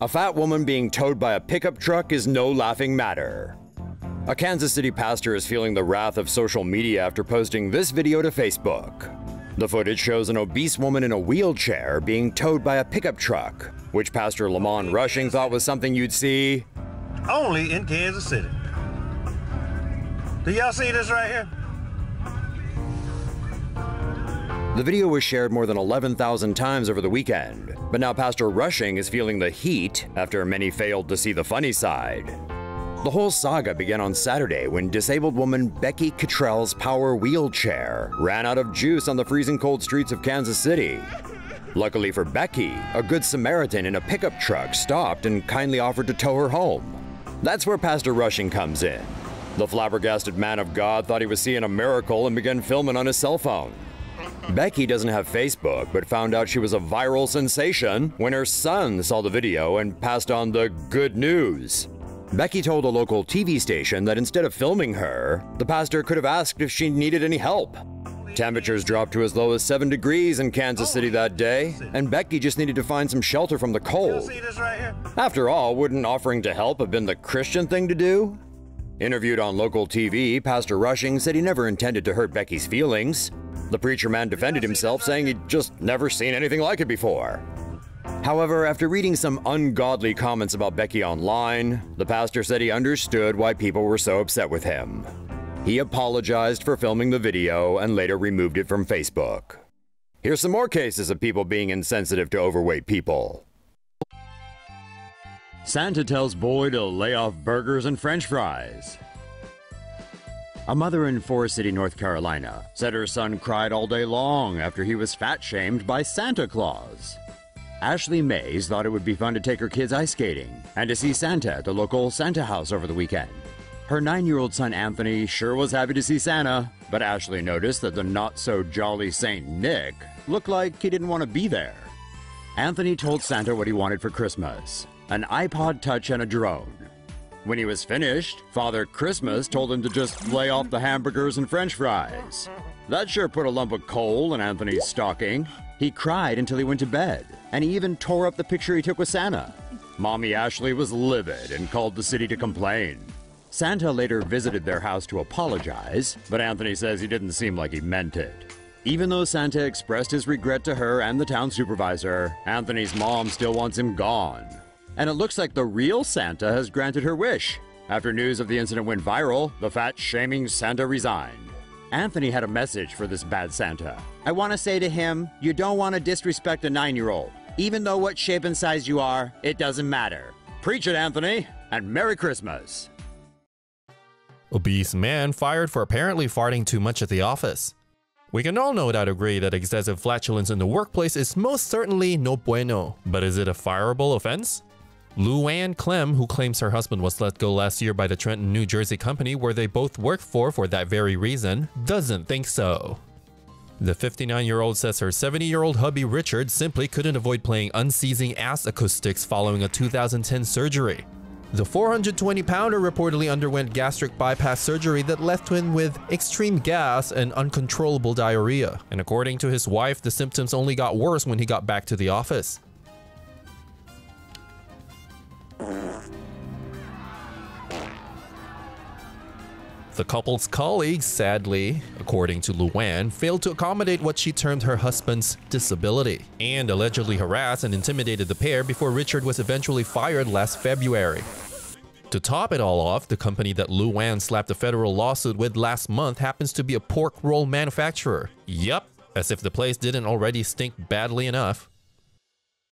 A fat woman being towed by a pickup truck is no laughing matter. A Kansas City pastor is feeling the wrath of social media after posting this video to Facebook. The footage shows an obese woman in a wheelchair being towed by a pickup truck, which Pastor Lamond Rushing thought was something you'd see only in Kansas City. Do y'all see this right here? The video was shared more than 11,000 times over the weekend, but now Pastor Rushing is feeling the heat after many failed to see the funny side. The whole saga began on Saturday when disabled woman Becky Kittrell's power wheelchair ran out of juice on the freezing cold streets of Kansas City. Luckily for Becky, a good Samaritan in a pickup truck stopped and kindly offered to tow her home. That's where Pastor Rushing comes in. The flabbergasted man of God thought he was seeing a miracle and began filming on his cell phone. Becky doesn't have Facebook, but found out she was a viral sensation when her son saw the video and passed on the good news. Becky told a local TV station that instead of filming her, the pastor could have asked if she needed any help. Temperatures dropped to as low as 7 degrees in Kansas City that day, and Becky just needed to find some shelter from the cold. After all, wouldn't offering to help have been the Christian thing to do? Interviewed on local TV, Pastor Rushing said he never intended to hurt Becky's feelings. The preacher man defended himself, saying he'd just never seen anything like it before. However, after reading some ungodly comments about Becky online, the pastor said he understood why people were so upset with him. He apologized for filming the video and later removed it from Facebook. Here's some more cases of people being insensitive to overweight people. Santa tells boy to lay off burgers and French fries. A mother in Forest City, North Carolina, said her son cried all day long after he was fat-shamed by Santa Claus. Ashley Mays thought it would be fun to take her kids ice skating and to see Santa at the local Santa house over the weekend. Her 9-year-old son Anthony sure was happy to see Santa, but Ashley noticed that the not-so-jolly Saint Nick looked like he didn't want to be there. Anthony told Santa what he wanted for Christmas, an iPod Touch and a drone. When he was finished, Father Christmas told him to just lay off the hamburgers and French fries. That sure put a lump of coal in Anthony's stocking. He cried until he went to bed, and he even tore up the picture he took with Santa. Mommy Ashley was livid and called the city to complain. Santa later visited their house to apologize, but Anthony says he didn't seem like he meant it. Even though Santa expressed his regret to her and the town supervisor, Anthony's mom still wants him gone. And it looks like the real Santa has granted her wish. After news of the incident went viral, the fat-shaming Santa resigned. Anthony had a message for this bad Santa. I want to say to him, you don't want to disrespect a 9-year-old. Even though what shape and size you are, it doesn't matter. Preach it, Anthony, and Merry Christmas. Obese man fired for apparently farting too much at the office. We can all no doubt agree that excessive flatulence in the workplace is most certainly no bueno, but is it a fireable offense? Luann Clem, who claims her husband was let go last year by the Trenton, New Jersey company where they both work for that very reason, doesn't think so. The 59-year-old says her 70-year-old hubby Richard simply couldn't avoid playing unceasing ass acoustics following a 2010 surgery. The 420-pounder reportedly underwent gastric bypass surgery that left him with extreme gas and uncontrollable diarrhea, and according to his wife, the symptoms only got worse when he got back to the office. The couple's colleagues, sadly, according to Luann, failed to accommodate what she termed her husband's disability and allegedly harassed and intimidated the pair before Richard was eventually fired last February. To top it all off, the company that Luann slapped a federal lawsuit with last month happens to be a pork roll manufacturer. Yup, as if the place didn't already stink badly enough.